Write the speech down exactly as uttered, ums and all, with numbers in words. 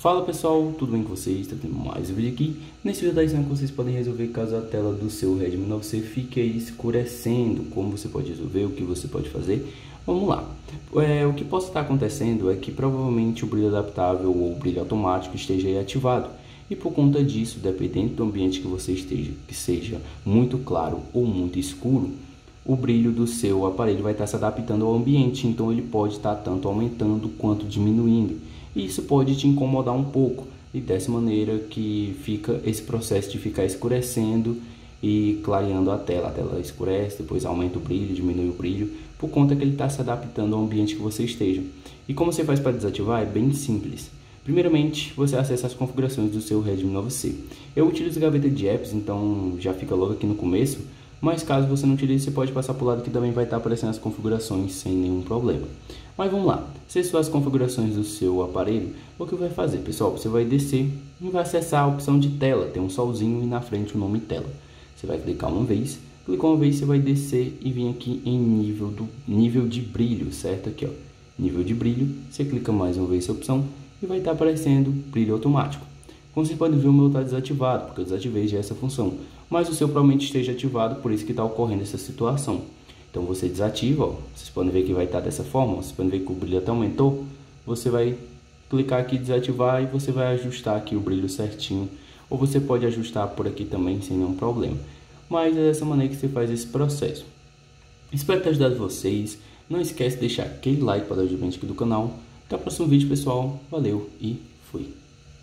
Fala pessoal, tudo bem com vocês? Tá tendo mais um vídeo aqui. Nesse vídeo tá ensinando como vocês podem resolver caso a tela do seu Redmi nove C fique aí escurecendo. Como você pode resolver, o que você pode fazer. Vamos lá. É, o que possa estar acontecendo é que provavelmente o brilho adaptável ou o brilho automático esteja aí ativado. E por conta disso, dependendo do ambiente que você esteja, que seja muito claro ou muito escuro, o brilho do seu aparelho vai estar se adaptando ao ambiente, então ele pode estar tanto aumentando quanto diminuindo. E isso pode te incomodar um pouco, e dessa maneira que fica esse processo de ficar escurecendo e clareando a tela. A tela escurece, depois aumenta o brilho, diminui o brilho, por conta que ele está se adaptando ao ambiente que você esteja. E como você faz para desativar? É bem simples. Primeiramente, você acessa as configurações do seu Redmi nove C. Eu utilizo a gaveta de apps, então já fica logo aqui no começo. Mas caso você não utilize, você pode passar para o lado que também vai estar aparecendo as configurações sem nenhum problema. Mas vamos lá, acessou as configurações do seu aparelho, o que vai fazer, pessoal? Você vai descer e vai acessar a opção de tela, tem um solzinho e na frente o nome tela. Você vai clicar uma vez, clicou uma vez, você vai descer e vir aqui em nível, do, nível de brilho, certo? Aqui, ó, nível de brilho, você clica mais uma vez essa opção e vai estar aparecendo brilho automático. Como vocês podem ver, o meu está desativado, porque eu desativei já essa função. Mas o seu provavelmente esteja ativado, por isso que está ocorrendo essa situação. Então você desativa, ó. Vocês podem ver que vai estar dessa forma, vocês podem ver que o brilho até aumentou. Você vai clicar aqui, desativar, e você vai ajustar aqui o brilho certinho. Ou você pode ajustar por aqui também, sem nenhum problema. Mas é dessa maneira que você faz esse processo. Espero ter ajudado vocês. Não esquece de deixar aquele like para dar o ajudamento aqui do canal. Até o próximo vídeo, pessoal. Valeu e fui!